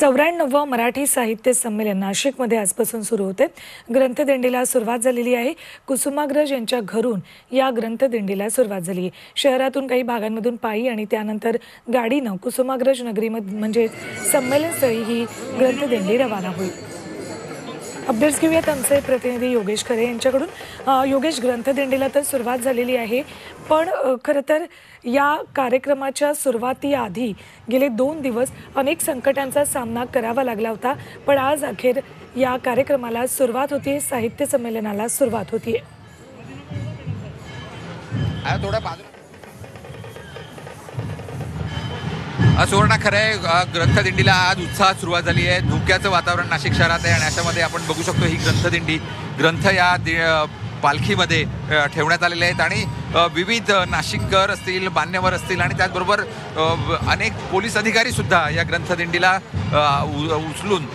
चौऱ्याण्णवा मराठी साहित्य संमेलन नाशिक मध्ये आजपासून सुरू होते। ग्रंथदिंडीला सुरुवात झालेली आहे। कुसुमाग्रज यांच्या घरून या ग्रंथदिंडीला सुरुवात झाली आहे। शहरातून काही भागांमधून पायी आणि त्यानंतर गाडीने कुसुमाग्रज नगरी म्हणजे संमेलन स्थळी ही ग्रंथदिंडी रवाना होईल। अपडेट्स घेऊयात आमचे प्रतिनिधी योगेश खरे यांच्याकडून। योगेश, ग्रंथदिंडीला तर सुरुवात झालेली आहे, पण खरं तर या कार्यक्रमाच्या सुरुवाती आधी गेले 2 दिवस अनेक संकटांचा सामना करावा लागला होता, पण आज अखेर या कार्यक्रमाला सुरुवात होतीये, साहित्य संमेलनाला सुरुवात होतीये। सुवर्ण खरे, ग्रंथदिंडीला आज उत्साहात सुरुवात झाली आहे। धुक्याचं वातावरण नाशिक शहरात आहे आणि अशामध्ये आपण बघू शकतो ही ग्रंथदिंडी ग्रंथ या पालखीमध्ये ठेवण्यात आलेले आहेत आणि विविध नाशिककर असतील, मान्यवर असतील आणि त्याचबरोबर अनेक पोलीस अधिकारीसुद्धा या ग्रंथदिंडीला उचलून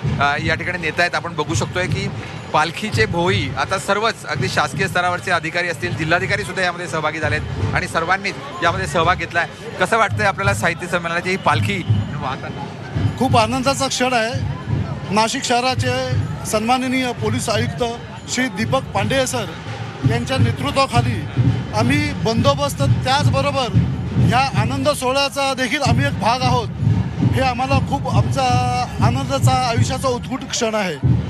या ठिकाणी नेत आहेत। आपण बघू शकतोय की पालखीचे भोई आता सर्वच अगदी शासकीय स्तरावरचे अधिकारी असतील, जिल्हाधिकारीसुद्धा यामध्ये सहभागी झालेत आणि सर्वांनीच यामध्ये सहभाग घेतला आहे। कसं वाटतंय आपल्याला साहित्य संमेलनाची ही पालखी वाहताना? खूप आनंदाचा क्षण आहे। नाशिक शहराचे सन्माननीय पोलीस आयुक्त श्री दीपक पांडे सर यांच्या नेतृत्वाखाली आम्ही बंदोबस्त, त्याचबरोबर ह्या आनंद सोहळ्याचा देखील आम्ही एक भाग आहोत। हे आम्हाला खूप आमचा आनंदाचा आयुष्याचा उत्कट क्षण आहे।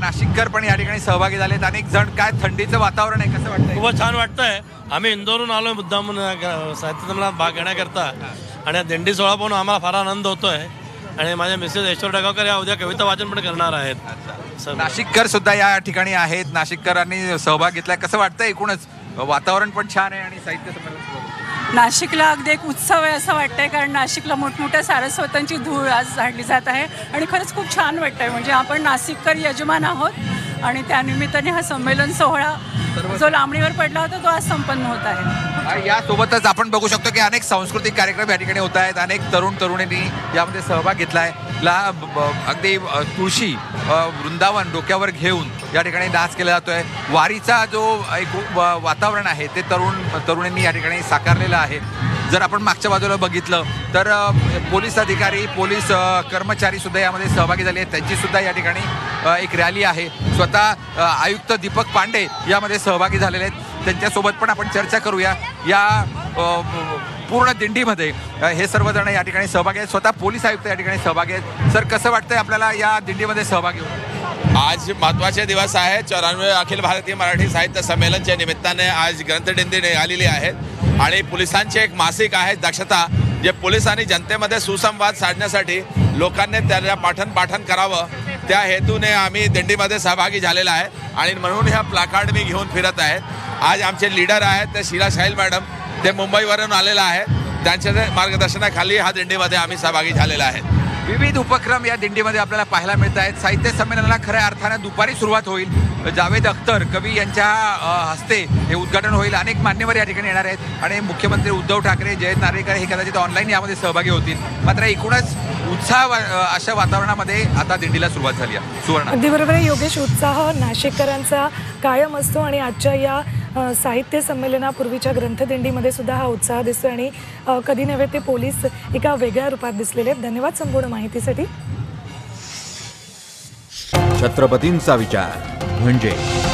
नाशिककर पण या ठिकाणी सहभागी झालेत। अनेक जण, काय थंडीचं वातावरण आहे, कसं वाटतंय? खूप छान वाटतंय। आम्ही इंदोरहून आलो मुद्दाम साहित्य संमेलनात भाग घेण्याकरता आणि दिंडी सोहळा पण आम्हाला फार आनंद होतोय आणि माझ्या मिसेस ईश्वर ढगावकर या उद्या कविता वाचन पण करणार आहेत। नाशिककर सुद्धा या ठिकाणी आहेत, नाशिककरांनी सहभाग घेतलाय। कसं वाटतंय? एकूणच वातावरण पण छान आहे आणि साहित्य संमेलन नाशिकला अगदी एक उत्सव आहे असं वाटतंय, कारण नाशिकला मोठमोठ्या सारस्वतांची धूळ आज झाडली जात आहे आणि खरंच खूप छान वाटतंय। म्हणजे आपण नाशिककर यजमान आहोत आणि त्यानिमित्ताने हा संमेलन सोहळा जो लांबणीवर पडला होता तो आज संपन्न होत आहे। यासोबतच आपण बघू शकतो की अनेक सांस्कृतिक कार्यक्रम या ठिकाणी होत आहेत। अनेक तरुण तरुणींनी यामध्ये सहभाग घेतला आहे। अगदी तुळशी वृंदावन डोक्यावर घेऊन या ठिकाणी डान्स केला जातोय। वारीचा जो एक वातावरण आहे ते तरुणींनी या ठिकाणी साकारलेलं आहे। जर आपण मागच्या बाजूला बघितलं तर पोलीस अधिकारी, पोलीस कर्मचारी सुद्धा यामध्ये सहभागी झाले आहेत, त्यांची सुद्धा या ठिकाणी एक रॅली आहे। स्वतः आयुक्त दीपक पांडे यामध्ये सहभागी झालेले आहेत, त्यांच्यासोबत पण आपण चर्चा करूया। या पूर्ण दिंडीमध्ये हे सर्वजण या ठिकाणी सहभागी आहेत, स्वतः पोलीस आयुक्त या ठिकाणी सहभागी आहेत। सर, कसं वाटतंय आपल्याला या दिंडीमध्ये सहभागी होऊन? आज महत्त्वाचे दिवस आहे। 94 अखिल भारतीय मराठी साहित्य संमेलनच्या निमित्ताने आज ग्रंथदिंडी निघालेली आहे आणि पोलिसांचे एक मासिक आहे दक्षता, जे पोलीस आणि जनतेमध्ये सुसंवाद साधण्यासाठी लोकांनी त्याला पाठन करावं त्या हेतूने आम्ही दिंडीमध्ये सहभागी झालेला आहे आणि म्हणून ह्या प्लाकार्ड मी घेऊन फिरत आहे। आज आमचे लीडर आहेत ते शीला साहिल मॅडम, ते मुंबईवरून आलेला आहे, त्यांच्या मार्गदर्शनाखाली हा दिंडीमध्ये आम्ही सहभागी झालेला आहे। विविध उपक्रम या दिंडीमध्ये आपल्याला पाहायला मिळत आहेत। साहित्य संमेलनाला खऱ्या अर्थाने दुपारी सुरुवात होईल। जावेद अख्तर कवी यांच्या हस्ते हे उद्घाटन होईल। अनेक मान्यवर या ठिकाणी येणार आहेत आणि मुख्यमंत्री उद्धव ठाकरे, जयंत नारळेकर हे कदाचित ऑनलाईन यामध्ये सहभागी होतील। मात्र एकूणच उत्साह अशा वातावरणामध्ये आता दिंडीला सुरुवात झाली आहे। सुवर्ण, अगदी बरोबर आहे योगेश, उत्साह नाशिककरांचा कायम असतो आणि आजच्या या साहित्य संमेलनापूर्वीच्या ग्रंथदिंडीमध्ये सुद्धा हा उत्साह दिसतो आणि कधी नव्हे ते पोलीस एका वेगळ्या रूपात दिसलेले आहेत। धन्यवाद संपूर्ण माहितीसाठी। छत्रपतींचा विचार म्हणजे